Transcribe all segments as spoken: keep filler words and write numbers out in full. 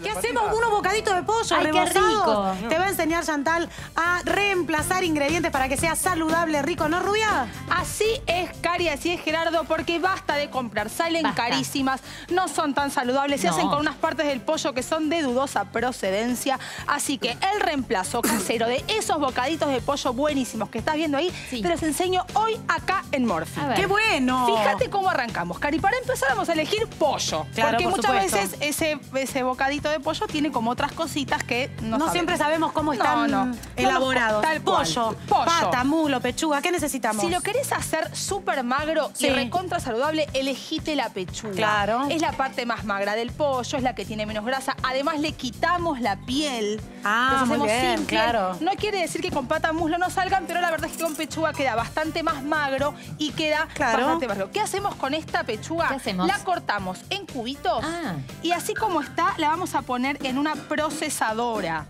la ¿Qué patita? hacemos? Unos bocaditos de pollo rebozados. Te va a enseñar, Chantal, a reemplazar ingredientes para que sea saludable, rico, ¿no, Rubia? Así es, Cari, así es, Gerardo, porque basta de comprar. Salen basta. carísimas, no son tan saludables. Se no. hacen con unas partes del pollo que son de dudosa procedencia. Así que el reemplazo casero de esos bocaditos de pollo buenísimos que estás viendo ahí, sí. te los enseño hoy acá en Morfi. ¡Qué bueno! Fíjate cómo arrancamos, Cari. Para empezar vamos a elegir pollo. Claro, porque por muchas supuesto. veces ese, ese bocadito de pollo tiene como otras cositas que no, no sabemos. siempre sabemos cómo están no, no. elaborados. No, no, pollo, pollo, pata, muslo, pechuga. ¿Qué necesitamos? Si lo querés hacer súper magro sí. y recontra saludable, elegite la pechuga. Claro. Es la parte más magra del pollo, es la que tiene menos grasa. Además le quitamos la piel. Ah, Entonces, muy bien, simple. claro. No quiere decir que con pata, muslo no salgan, pero la verdad es que con pechuga queda bastante más magro y queda claro. bastante magro. ¿Qué hacemos con esta pechuga? ¿Qué hacemos? La cortamos en cubitos ah. y así como está la vamos a poner en una procesadora.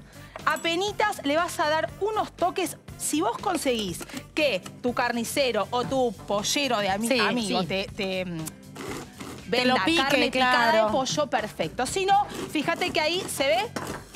Apenitas le vas a dar unos toques. Si vos conseguís que tu carnicero o tu pollero de ami sí, amigo sí. te... te Te lo pique, carne claro. picada de pollo, perfecto. Si no, fíjate que ahí se ve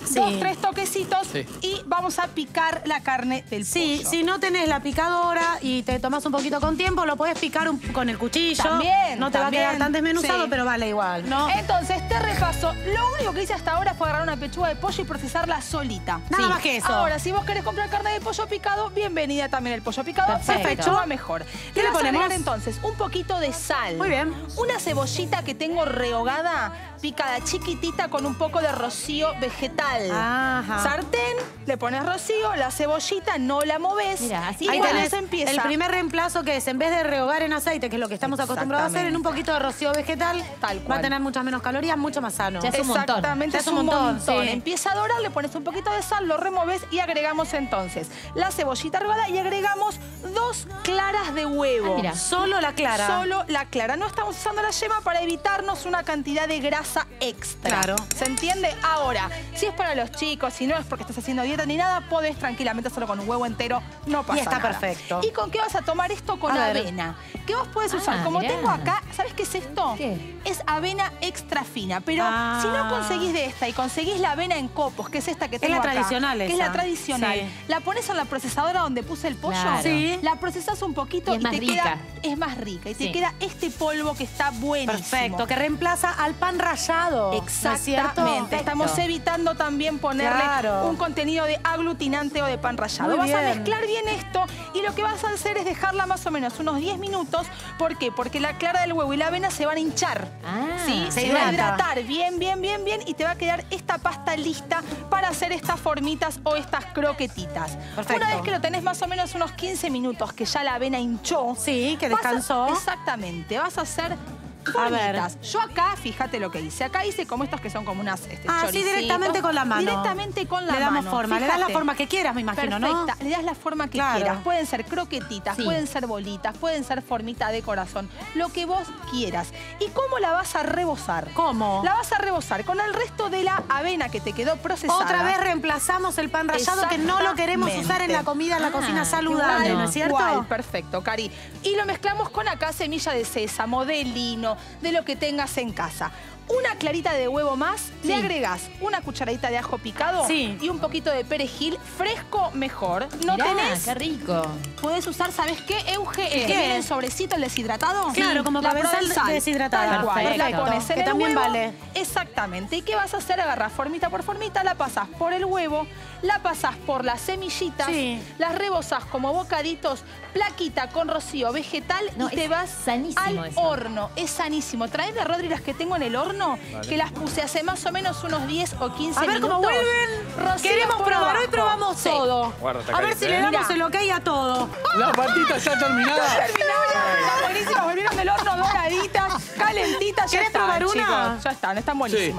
sí. dos, tres toquecitos sí. y vamos a picar la carne del sí, pollo. Sí, si no tenés la picadora y te tomás un poquito con tiempo, lo podés picar un, con el cuchillo. También, No te también. va a quedar tan desmenuzado, sí. pero vale igual, ¿no? Entonces, te repaso. Lo único que hice hasta ahora fue agarrar una pechuga de pollo y procesarla solita. Nada sí. más que eso. Ahora, si vos querés comprar carne de pollo picado, bienvenida también el pollo picado. Perfecto. Se pechuga mejor. ¿Qué le ponemos? Entonces, un poquito de sal. Muy bien. Una cebollita que tengo rehogada, picada chiquitita con un poco de rocío vegetal. Ajá. Sartén, le pones rocío, la cebollita, no la moves. Mirá, así ahí tenés, empieza. El primer reemplazo que es, en vez de rehogar en aceite, que es lo que estamos acostumbrados a hacer, en un poquito de rocío vegetal, tal cual. Va a tener muchas menos calorías, mucho más sano. Ya es un montón. Exactamente, ya es un montón. montón. Sí. Empieza a dorar, le pones un poquito de sal, lo removes y agregamos entonces la cebollita rehogada y agregamos dos claras de huevo. Ah, mira. Solo la clara. Solo la clara. No estamos usando la yema para evitarnos una cantidad de grasa extra. Claro. ¿Se entiende? Ahora, si es para los chicos, si no es porque estás haciendo dieta ni nada, podés tranquilamente hacerlo con un huevo entero, no pasa nada. Y está nada. perfecto. ¿Y con qué vas a tomar esto? Con avena. ¿Qué vos podés ah, usar? Como mirá. tengo acá, ¿sabés qué es esto? ¿Qué? Es avena extra fina. Pero ah. si no conseguís de esta y conseguís la avena en copos, que es esta que tengo acá. Es la acá, tradicional esa. Que es la tradicional. Sí. La pones en la procesadora donde puse el pollo. Claro. Sí. La procesás un poquito y, es y más te rica. queda... Es más rica. Y sí. te queda este polvo que está bueno. Perfecto, que reemplaza al pan rallado. Exactamente. ¿No es Estamos evitando también ponerle claro. un contenido de aglutinante o de pan rallado. Muy vas bien. a mezclar bien esto y lo que vas a hacer es dejarla más o menos unos diez minutos. ¿Por qué? Porque la clara del huevo y la avena se van a hinchar. Ah, ¿sí? Se, se va a hidratar bien, bien, bien, bien y te va a quedar esta pasta lista para hacer estas formitas o estas croquetitas. Perfecto. Una vez que lo tenés más o menos unos quince minutos, que ya la avena hinchó. Sí, que descansó. Vas a, exactamente. Vas a hacer... A ver. Yo acá, fíjate lo que hice. Acá hice como estos que son como unas este, Ah, sí, directamente con la mano. Directamente con la mano. Le damos mano. forma. Fíjate. Le das la forma que quieras, me imagino, Perfecta. ¿no? Le das la forma que claro. quieras. Pueden ser croquetitas, sí. pueden ser bolitas, pueden ser formita de corazón. Lo que vos quieras. ¿Y cómo la vas a rebozar? ¿Cómo? La vas a rebozar con el resto de la avena que te quedó procesada. Otra vez reemplazamos el pan rallado que no lo queremos usar en la comida, en ah, la cocina saludable, igual, ¿no es cierto? Igual, perfecto, Cari. Y lo mezclamos con acá semilla de sésamo, de lino, de lo que tengas en casa. Una clarita de huevo más, sí. le agregás una cucharadita de ajo picado sí. y un poquito de perejil fresco mejor. No Mirá, tenés... qué rico. Podés usar, ¿sabés qué, Euge? ¿Qué? El que viene el sobrecito, el deshidratado. Sí, claro, como para pensar sal deshidratada. Perfecto. La pones en que el también huevo. vale. Exactamente. ¿Y qué vas a hacer? Agarrás formita por formita, la pasás por el huevo, la pasás por las semillitas, sí. las rebozás como bocaditos, plaquita con rocío vegetal no, y te vas al eso. horno. Es sanísimo. Traeme a Rodri las que tengo en el horno. No, vale. que las puse hace más o menos unos diez o quince minutos. A ver minutos. cómo vuelven. Rocío Queremos probar, abajo. hoy probamos sí. todo. Guarda, a ver si le damos el ok a todo. La patita ya terminada. Ya terminada. Buenísimas, volvieron del horno doraditas, calentitas. ¿Querés probar una? Chicos, ya están, están buenísimas. Sí.